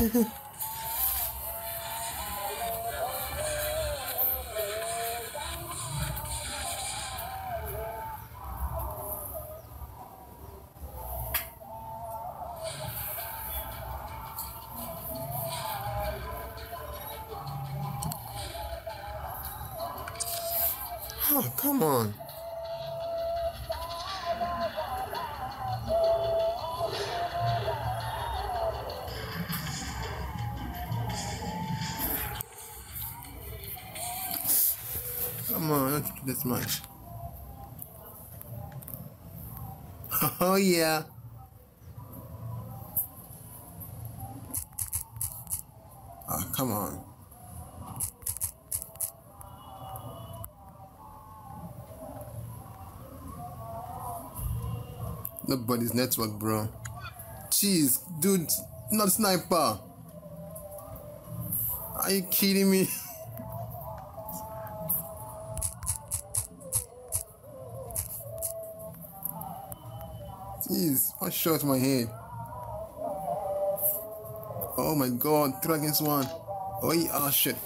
Oh, come on. Come on, let's do this much. Oh, yeah. Oh, come on. Nobody's network, bro. Jeez, dude, not sniper. Are you kidding me? Jeez, one shot my head. Oh my god, 3 against 1. Oh yeah, oh shit.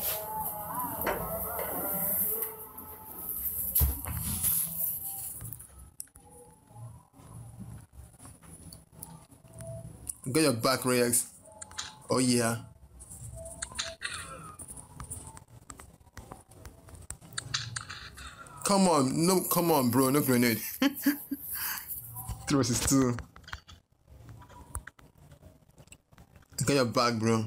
Get your back, Rex. Oh yeah. Come on, no, come on, bro, no grenade. 3 versus 2. Get your back, bro.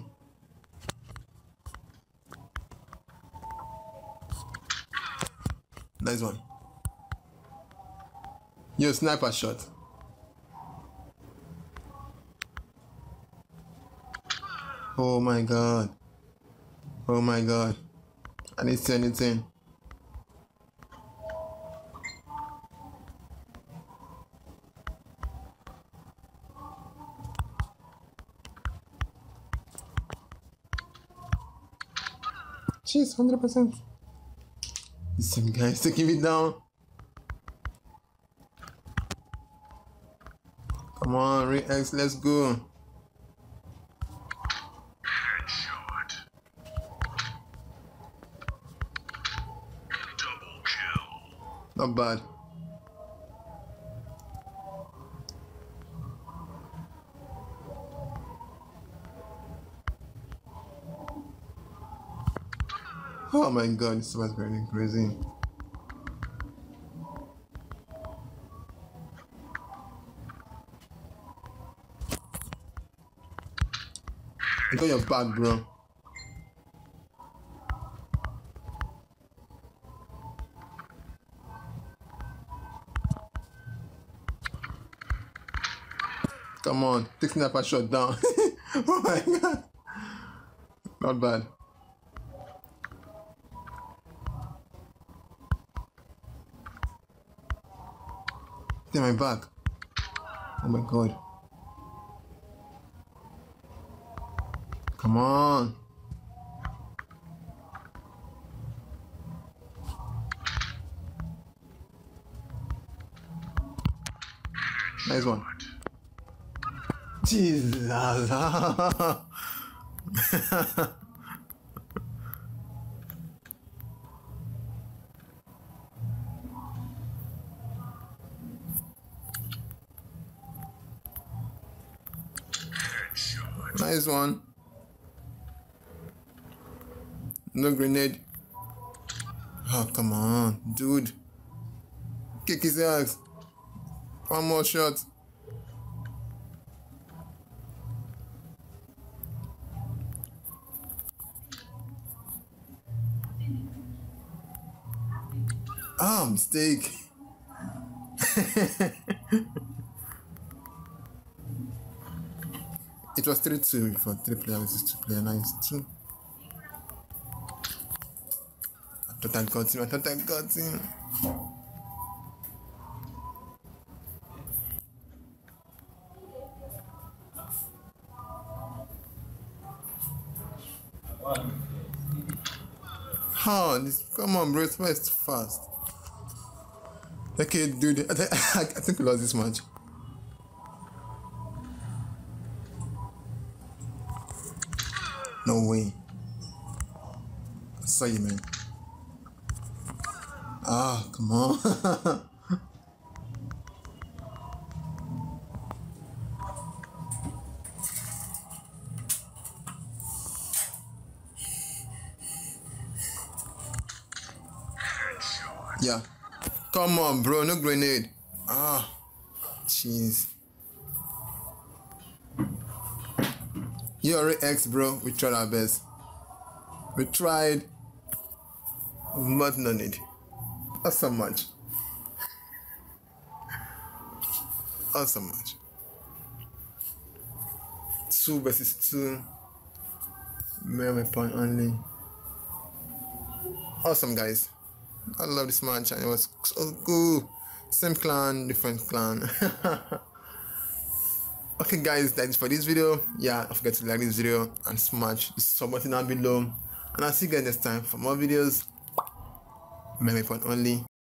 Nice one. Yo, sniper shot. Oh my god. Oh my god. I need to send it in. Jeez, 100%. This same guy is taking me down. Come on, Re-X, let's go. Not bad. Oh my god, this was really crazy. You got your back, bro. Come on, take sniper shot down. Oh my god. Not bad. Get my back. Oh my god. Come on. Nice one. Jesus. Nice one. No grenade. Oh, come on, dude. Kick his ass. 1 more shot. Ah, mistake. It was 3-2 for 3 players, 2 player, 9-2. I thought I got him, I thought I got him. Oh, this, come on, bro, it's fast. Okay, dude, I think we lost this match. No way. I saw you, man. Ah, come on. Yeah. Come on, bro. No grenade. Ah. Jeez. You already X, bro. We tried our best. We tried. But no need. Not so much. Not so much. 2 versus 2. Melee point only. Awesome, guys. I love this match and it was so cool. Same clan, different clan. Okay guys, that is for this video. Yeah, don't forget to like this video and smash the sub button down below. And I'll see you guys next time for more videos. Melee point only.